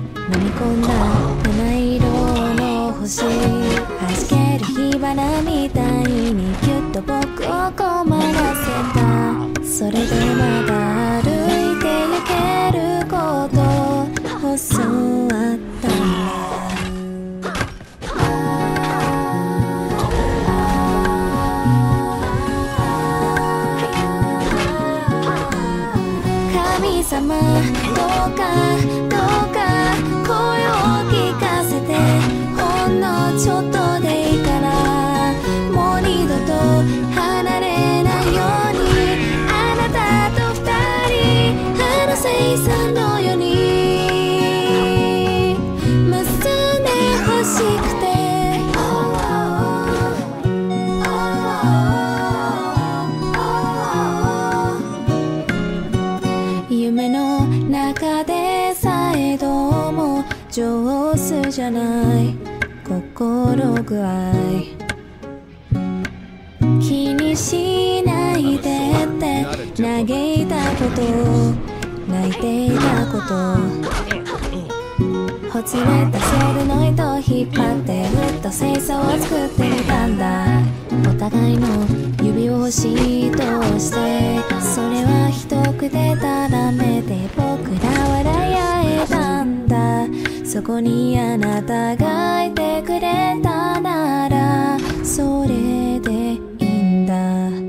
み込んだ七色の星、弾ける火花みたいにキュッと僕を困らせた。それでまだ歩いて行けることを教わったんだ。どうかどうか声を聞かせて、ほんのちょっとでいいからもう二度と離れないように、あなたと二人花星さんのように結んでほしくて、夢の中でさえどうも上手じゃない心具合、気にしないでって嘆いたこと泣いていたこと、ほつれたセールの糸を引っ張ってふっと星座を作ってみたんだ。お互いの指を欲しいとして、それはひどくでたらめて僕ら笑い合えたんだ。そこにあなたがいてくれたならそれでいいんだ。「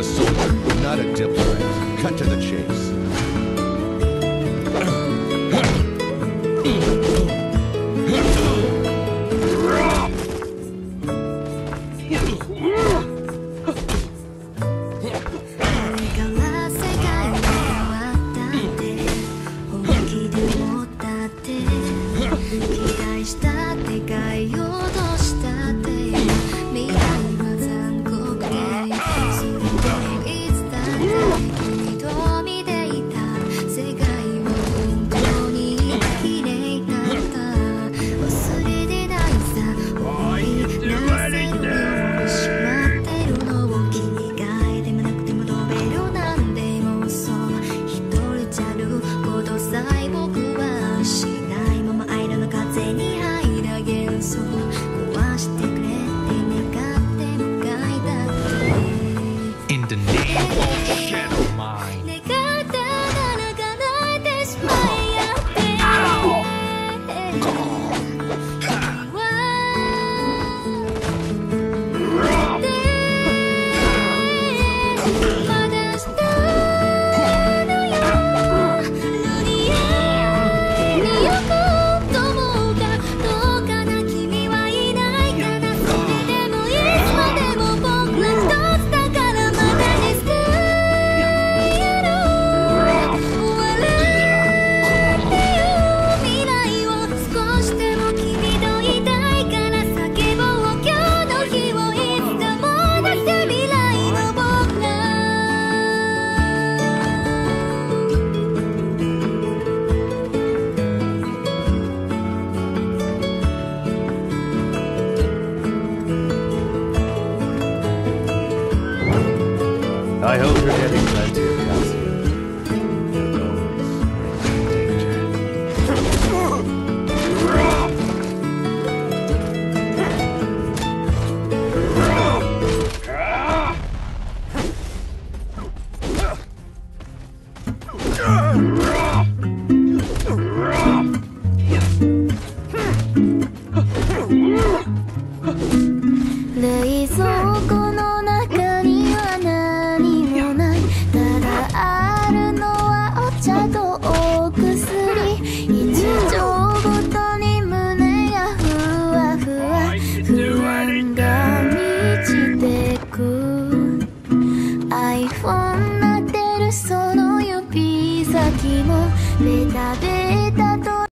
a soldier, not a diplomat. Cut to the chase. I hope you're getting plenty of calcium.